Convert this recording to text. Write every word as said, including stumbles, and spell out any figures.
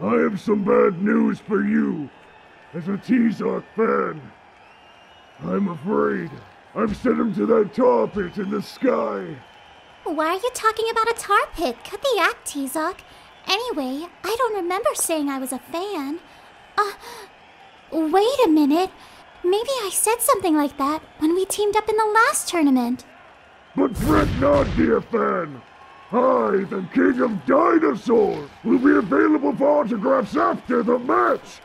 I have some bad news for you. As a Tizoc fan, I'm afraid I've sent him to that tar pit in the sky. Why are you talking about a tar pit? Cut the act, Tizoc. Anyway, I don't remember saying I was a fan. Uh, wait a minute. Maybe I said something like that when we teamed up in the last tournament. But fret not, dear fan. I, the King of Dinosaurs, will be available for autographs after the match!